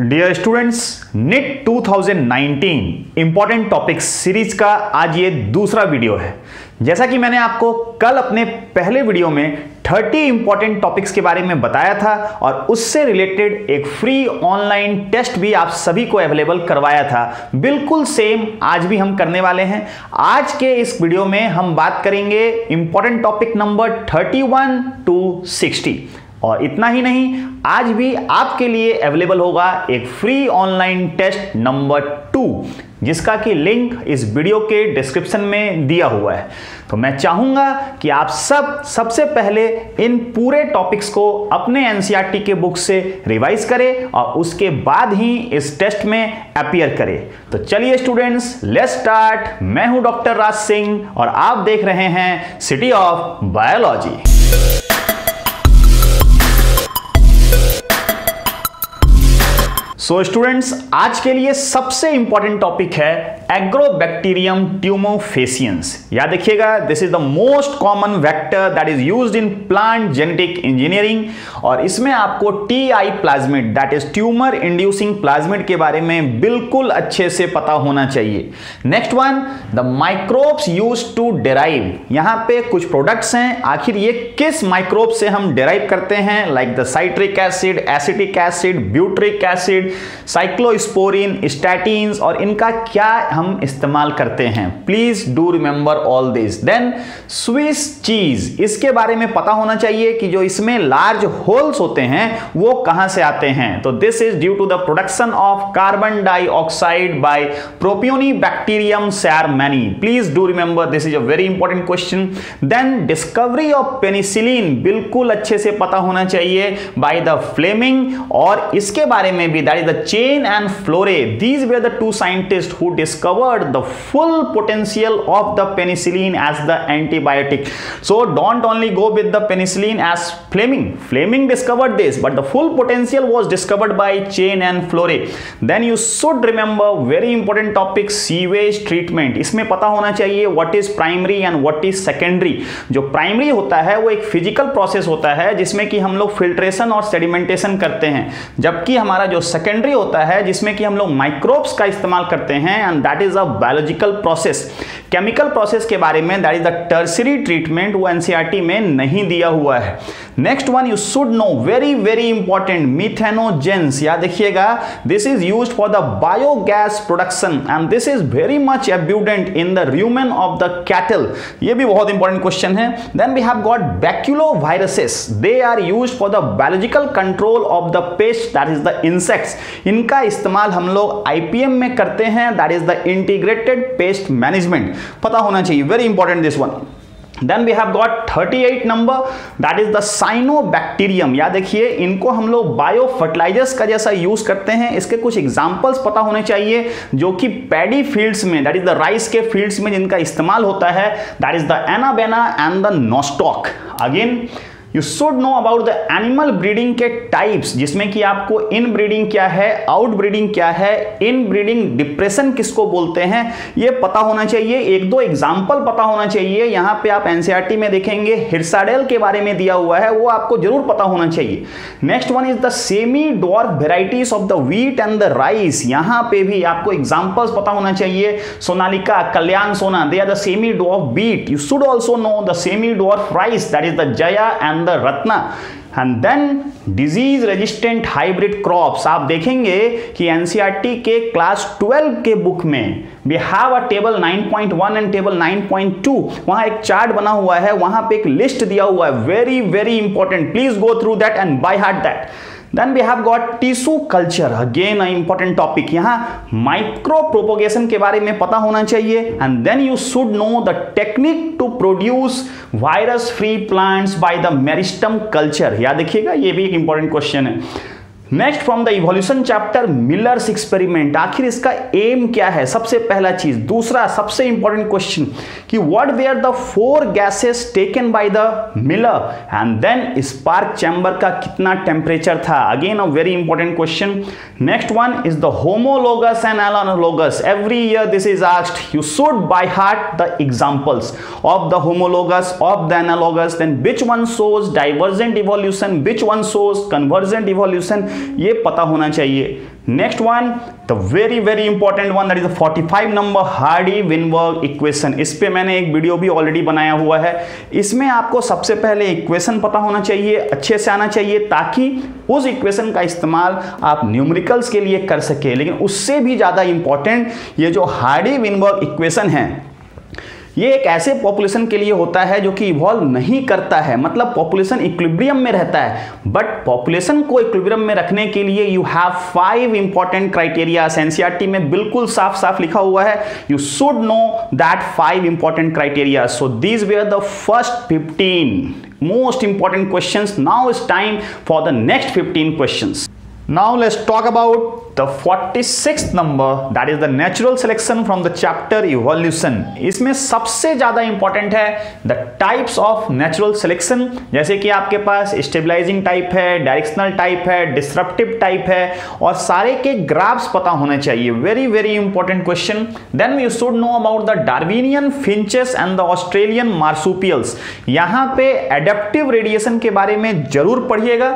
Dear students, NEET 2019 important topics series का आज ये दूसरा वीडियो है। जैसा कि मैंने आपको कल अपने पहले वीडियो में 30 इंपॉर्टेंट टॉपिक्स के बारे में बताया था और उससे रिलेटेड एक फ्री ऑनलाइन टेस्ट भी आप सभी को अवेलेबल करवाया था। बिल्कुल सेम आज भी हम करने वाले हैं। आज के इस वीडियो में हम बात करेंगे इंपॉर्टेंट टॉपिक नंबर 31 to 60। और इतना ही नहीं, आज भी आपके लिए अवेलेबल होगा एक फ्री ऑनलाइन टेस्ट नंबर 2, जिसका कि लिंक इस वीडियो के डिस्क्रिप्शन में दिया हुआ है। तो मैं चाहूँगा कि आप सब सबसे पहले इन पूरे टॉपिक्स को अपने एनसीईआरटी के बुक से रिवाइज करें और उसके बाद ही इस टेस्ट में अपीयर करें। तो चलिए स्टूडेंट्स, लेट्स स्टार्ट। मैं हूँ डॉक्टर राज सिंह और आप देख रहे हैं city of biology. So students, आज के लिए सबसे इंपॉर्टेंट टॉपिक है एग्रोबैक्टीरियम ट्यूमोफेसियंस। याद रखिएगा, this is the most common vector that is used in plant genetic engineering. और इसमें आपको TI plasmid that is tumour inducing plasmid के बारे में बिल्कुल अच्छे से पता होना चाहिए। Next one, the microbes used to derive. यहाँ पे कुछ प्रोडक्ट्स हैं, आखिर ये किस माइक्रोब से हम डेराइव करते हैं, like the citric acid, acetic acid, butyric acid, cyclosporin, statins, और इनका क्या हम इस्तेमाल करते हैं। Please do remember all this. Then Swiss cheese, इसके बारे में पता होना चाहिए कि जो इसमें लार्ज होल्स होते हैं वो कहां से आते हैं। तो this is due to the production of carbon dioxide by प्रोपियोनीबैक्टीरियम shermanii. Please do remember, this is a very important question. Then discovery of penicillin, बिल्कुल अच्छे से पता होना चाहिए, बाय द फ्लेमिंग। और इसके बारे में भी that is the Chain and Florey, these were the two scientist who discovered the full potential of the penicillin as the antibiotic. So don't only go with the penicillin as Fleming. Fleming discovered this, but the full potential was discovered by Chain and Florey. Then you should remember very important topic, sewage treatment. इसमें पता होना चाहिए what is primary and what is secondary. जो primary होता है वो एक physical process होता है जिसमें कि हम लोग filtration और sedimentation करते हैं, जबकि हमारा जो secondary होता है जिसमें कि हम लोग microbes का इस्तेमाल करते हैं, and that is a biological process. Chemical process के बारे में that is the tertiary treatment, वो एनसीईआरटी में नहीं दिया हुआ है। Next one you should know, very very important, methanogens. याद रखिएगा, this is used for the biogas production and this is very much abundant in the rumen of the cattle. ये भी बहुत इंपॉर्टेंट क्वेश्चन है। Then we have got baculoviruses, they are used for the biological control of the pest that is the insects. इनका इस्तेमाल हम लोग IPM में करते हैं, that is the integrated pest management, पता होना चाहिए, very important this one. Then we have got 38 number, that is the cyanobacterium. याद रखिए, इनको हम लोग बायो फर्टिलाइजर्स का जैसा यूज करते हैं। इसके कुछ एग्जाम्पल्स पता होने चाहिए, जो कि पैडी फील्ड्स में दैट इज द राइस के फील्ड्स में जिनका इस्तेमाल होता है, that is the anabaena and the Nostoc. Again you should know about the animal breeding के टाइप्स, जिसमें कि आपको इन ब्रीडिंग क्या है, आउट ब्रीडिंग क्या है, इन ब्रीडिंग डिप्रेशन किसको बोलते हैं, ये पता होना चाहिए। एक दो एग्जाम्पल पता होना चाहिए। यहाँ पे आप एनसीईआरटी में देखेंगे हिरसाडेल के बारे में दिया हुआ है, वो आपको जरूर पता होना चाहिए। Next one is the semi dwarf varieties of the wheat and the rice. यहाँ पे भी आपको एग्जाम्पल्स पता होना चाहिए। Sonalika, Kalyan Sona, they are the semi dwarf wheat. You should also know the semi dwarf rice, that is the Jaya and Indira Ratna. And then disease resistant hybrid crops, आप देखेंगे कि एनसीईआरटी के क्लास 12 के बुक में we have a table 9.1 and table 9.2, वहां एक chart बना हुआ है, वहां पे एक लिस्ट दिया हुआ है, very very important, please go through that and by heart that. Then we have got tissue culture, again a important topic. यहाँ माइक्रो प्रोपोगेशन के बारे में पता होना चाहिए। And then you should know the technique to produce virus free plants by the meristem culture. याद रखिएगा, ये भी एक इंपॉर्टेंट क्वेश्चन है। Next from the evolution chapter, Miller's experiment, आखिर इसका एम क्या है, सबसे पहला चीज। दूसरा सबसे इंपॉर्टेंट क्वेश्चन कि what were the 4 gases taken by the Miller, and then spark chamber का कितना टेम्परेचर था, again a very important question. Next one is the homologous and analogous, every year this is asked, you should by heart the examples of the homologous, of the analogous, then which one shows divergent evolution, which one shows convergent evolution, ये पता होना चाहिए। Next one, the very important one, that is the 45 number Hardy Weinberg equation. इस पे मैंने एक video भी already बनाया हुआ है। इसमें आपको सबसे पहले इक्वेशन पता होना चाहिए, अच्छे से आना चाहिए, ताकि उस इक्वेशन का इस्तेमाल आप न्यूमेरिकल्स के लिए कर सके। लेकिन उससे भी ज़्यादा इम्पॉर्टेंट ये जो हार्डी-वाइनबर्ग इक्वेशन है, ये एक ऐसे पॉपुलेशन के लिए होता है जो कि इवॉल्व नहीं करता है, मतलब पॉपुलेशन इक्विलिब्रियम में रहता है। बट पॉपुलेशन को इक्विलिब्रियम में रखने के लिए you have 5 important criteria. NCERT में बिल्कुल साफ लिखा हुआ है, you should know that 5 important criteria. So these were the first 15 most important questions. Now it's time for the next 15 questions. Now let's talk about the 46th number, that is the natural selection from the chapter evolution। इसमें सबसे ज़्यादा important है the types of natural selection, जैसे कि आपके पास stabilizing type है, directional type है, disruptive type है, और सारे के ग्राफ्स पता होने चाहिए। very important question। Then you should know about the Darwinian finches and the Australian marsupials। यहाँ पे adaptive radiation के बारे में जरूर पढ़िएगा।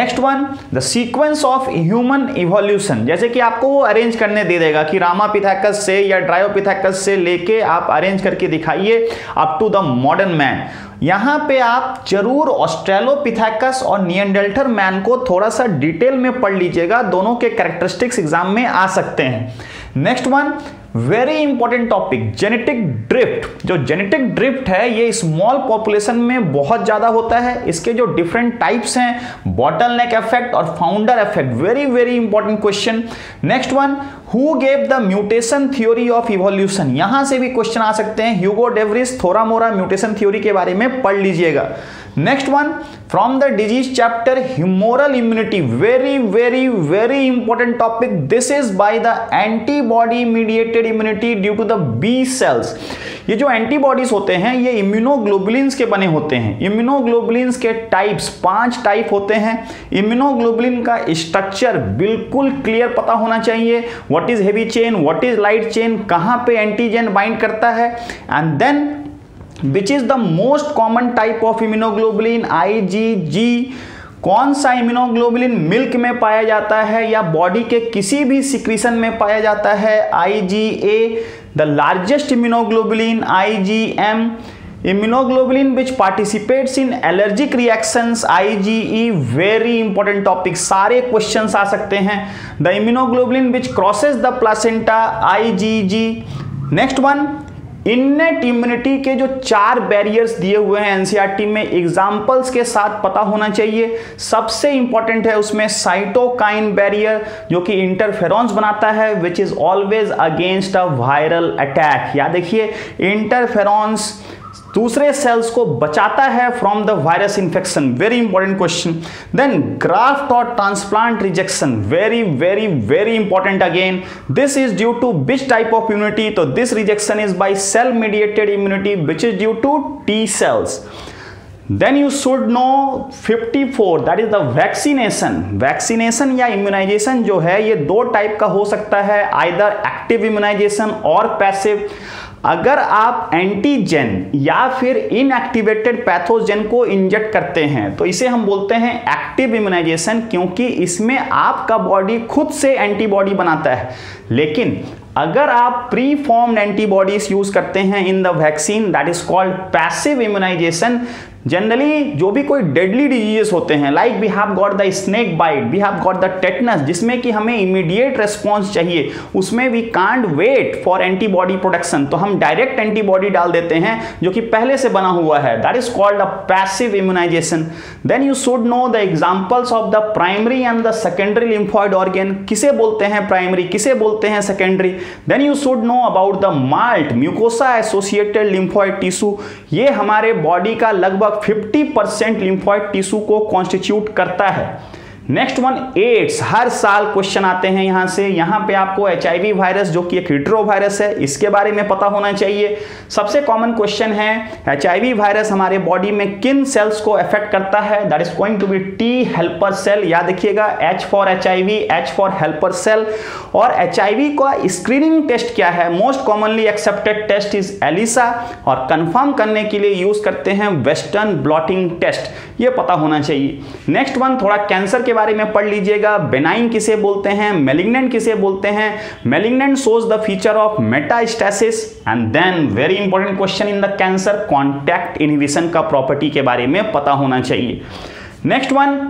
Next one, the sequence of human evolution, जैसे कि आपको वो अरेंज करने दे देगा कि रामापिथेकस से या ड्रायोपिथेकस से लेके आप अरेंज करके दिखाइए up to the modern man. यहाँ पे आप जरूर ऑस्ट्रेलोपिथेकस और नियंडल्टर मैन को थोड़ा सा डिटेल में पढ़ लीजिएगा, दोनों के कैरेक्टरिस्टिक्स एग्जाम में आ सकते हैं। Next one, very important topic, genetic drift. जो जेनेटिक ड्रिफ्ट है ये स्मॉल पॉपुलेशन में बहुत ज़्यादा होता है। इसके जो डिफरेंट टाइप्स हैं, बॉटल नेक इफेक्ट और founder effect, very important question. Next one, who gave the mutation theory of evolution, यहाँ से भी क्वेश्चन आ सकते हैं। ह्यूगो डे व्रीज थोड़ा मोरा म्यूटेशन थ्योरी के बारे में पढ़ लीजिएगा। Next one, from the disease chapter humoral immunity, very important topic. This is by the antibody mediated immunity due to the B cells. ये जो एंटीबॉडीज होते हैं ये इम्यूनोग्लोबुलिन्स के बने होते हैं। इम्यूनोग्लोबुलिन्स के टाइप्स 5 टाइप होते हैं। इम्यूनोग्लोबुलिन का स्ट्रक्चर बिल्कुल क्लियर पता होना चाहिए, what is heavy chain, what is light chain, कहाँ पे एंटीजन बाइंड करता है। And then Which is the most common type of immunoglobulin, IgG। कौन सा इम्यूनोग्लोबुलिन मिल्क में पाया जाता है या बॉडी के किसी भी सिक्रीशन में पाया जाता है, IgA। The largest immunoglobulin, IgM। immunoglobulin which participates in allergic reactions, IgE। very important topic, सारे questions आ सकते हैं। The immunoglobulin which crosses the placenta, IgG। Next one, innate immunity के जो 4 बैरियर्स दिए हुए हैं एनसीईआरटी में, एग्जाम्पल्स के साथ पता होना चाहिए। सबसे इंपॉर्टेंट है उसमें साइटोकाइन बैरियर, जो कि इंटरफेरॉन्स बनाता है, which is always against a viral attack. याद रखिए, इंटरफेरॉन्स दूसरे सेल्स को बचाता है from the virus infection. Very important question. Then graft और transplant rejection, very important again. This is due to which type of immunity, तो this rejection is by cell mediated immunity which is due to T cells. Then you should know 54, that is the vaccination। Vaccination या immunization जो है ये 2 type का हो सकता है, either active immunization और पैसिव। अगर आप एंटीजन या फिर इनएक्टिवेटेड पैथोजन को इंजेक्ट करते हैं तो इसे हम बोलते हैं एक्टिव इम्यूनाइजेशन, क्योंकि इसमें आपका बॉडी खुद से एंटीबॉडी बनाता है। लेकिन अगर आप प्री फॉर्म्ड एंटीबॉडीज यूज करते हैं in the vaccine, that is called passive immunisation. Generally जो भी कोई डेडली डिजीजेस होते हैं, like we have got the snake bite, we have got the tetanus, जिसमें कि हमें इमीडिएट रेस्पॉन्स चाहिए, उसमें we can't wait for antibody production, तो हम डायरेक्ट एंटीबॉडी डाल देते हैं जो कि पहले से बना हुआ है, that is called a passive immunisation. Then you should know the examples of the primary and the secondary lymphoid organ, किसे बोलते हैं प्राइमरी, किसे बोलते हैं secondary. Then you should know about the MALT, mucosa associated lymphoid tissue. ये हमारे body का लगभग 50% लिम्फॉइड टिश्यू को कॉन्स्टिट्यूट करता है। Next one, ads. हर साल क्वेश्चन आते हैं यहाँ से। यहाँ पे आपको HIV वायरस, जो कि एक रिट्रो वायरस है, इसके बारे में पता होना चाहिए। सबसे कॉमन क्वेश्चन है HIV वायरस हमारे बॉडी में किन सेल्स को अफेक्ट करता है, that is going to be T helper cell. याद रखिएगा, H for HIV, H for helper cell. और HIV का स्क्रीनिंग टेस्ट क्या है, most commonly accepted test is ELISA, और कन्फर्म करने के लिए यूज करते हैं वेस्टर्न ब्लॉटिंग टेस्ट, ये पता होना चाहिए। नेक्स्ट वन, थोड़ा कैंसर के बारे में पढ़ लीजिएगा। बेनाइन किसे बोलते हैं, मेलिग्नेंट किसे बोलते हैं। Malignant shows the feature of metastasis and then very important question in the cancer, contact inhibition का प्रॉपर्टी के बारे में पता होना चाहिए। Next one,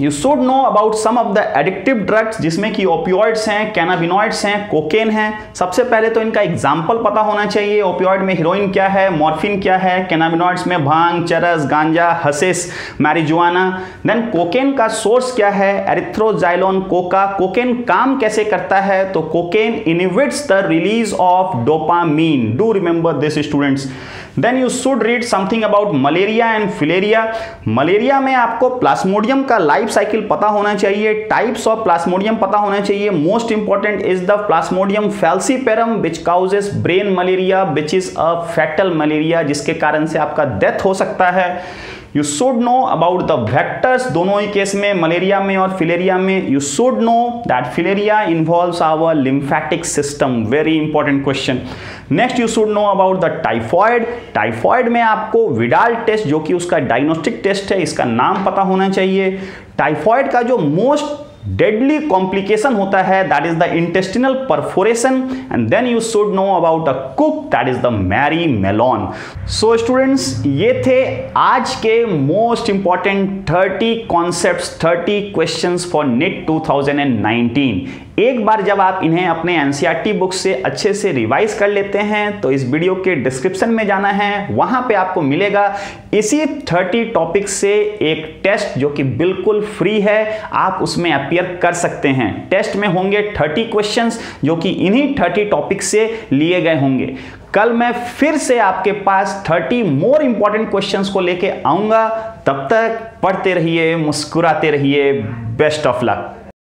you should know about some of the addictive drugs, जिसमें कि ओपियोइड्स हैं, कैनाबिनॉइड्स हैं, कोकेन हैं। सबसे पहले तो इनका एग्जाम्पल पता होना चाहिए। ओपियोइड में हीरोइन क्या है, मॉर्फिन क्या है, कैनाबिनॉइड्स में भांग, चरस, गांजा, हशिश, मैरिजुआना। देन कोकेन का सोर्स क्या है, एरिथ्रोजाइलोन कोका। कोकेन काम कैसे करता है, तो cocaine inhibits the release of dopamine, do remember this students. Then you should read something about malaria and filaria. Malaria में आपको प्लास्मोडियम का लाइफ साइकिल पता होना चाहिए, टाइप्स ऑफ प्लास्मोडियम पता होना चाहिए। Most important is the plasmodium falciparum which causes brain malaria which is a fatal malaria, जिसके कारण से आपका डेथ हो सकता है। You should know about the vectors, दोनों ही केस में, मलेरिया में और फिलेरिया में। You should know that filaria involves our lymphatic system, very important question. Next you should know about the typhoid. Typhoid में आपको विडाल टेस्ट, जो कि उसका डायग्नोस्टिक टेस्ट है, इसका नाम पता होना चाहिए। टाइफॉइड का जो मोस्ट डेडली कॉम्प्लिकेशन होता है, that is the intestinal perforation. And then you should know about a cook, that is the Mary Mallon. So students, ये थे आज के most important 30 concepts, 30 questions for NEET 2019। एक बार जब आप इन्हें अपने एनसीईआरटी बुक से अच्छे से रिवाइज कर लेते हैं, तो इस वीडियो के डिस्क्रिप्शन में जाना है, वहां पे आपको मिलेगा इसी 30 टॉपिक से एक टेस्ट जो कि बिल्कुल फ्री है, आप उसमें अपीयर कर सकते हैं। टेस्ट में होंगे 30 क्वेश्चंस जो कि इन्हीं 30 टॉपिक से लिए गए होंगे। कल मैं फिर से आपके पास 30 मोर इंपॉर्टेंट क्वेश्चंस को लेके आऊंगा। तब तक पढ़ते रहिए, मुस्कुराते रहिए, बेस्ट ऑफ लक।